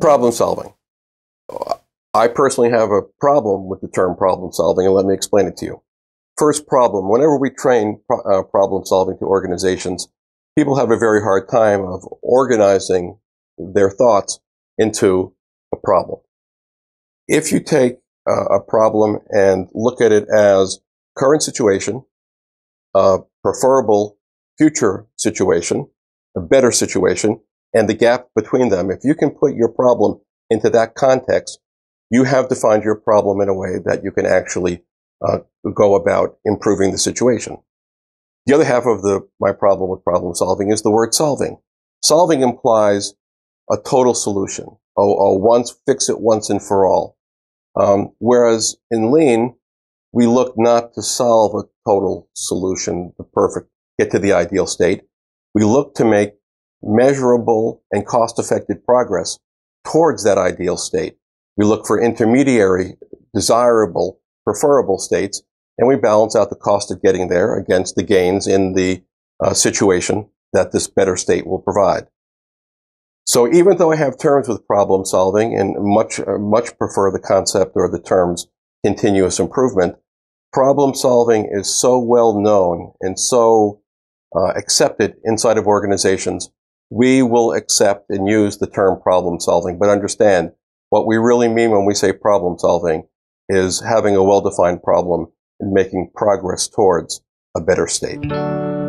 Problem solving. I personally have a problem with the term problem solving, and let me explain it to you. First problem, whenever we train problem solving to organizations, people have a very hard time of organizing their thoughts into a problem. If you take a problem and look at it as current situation, preferable future situation, a better situation, and the gap between them, if you can put your problem into that context, you have defined your problem in a way that you can actually go about improving the situation. The other half of my problem with problem solving is the word solving. Solving implies a total solution, fix it once and for all. Whereas in Lean, we look not to solve a total solution, get to the ideal state. We look to make measurable and cost-effective progress towards that ideal state. We look for intermediary, desirable, preferable states, and we balance out the cost of getting there against the gains in the situation that this better state will provide. So even though I have terms with problem solving and much prefer the concept or the terms continuous improvement, problem solving is so well known and so accepted inside of organizations, we will accept and use the term problem solving, but understand what we really mean when we say problem solving is having a well-defined problem and making progress towards a better state.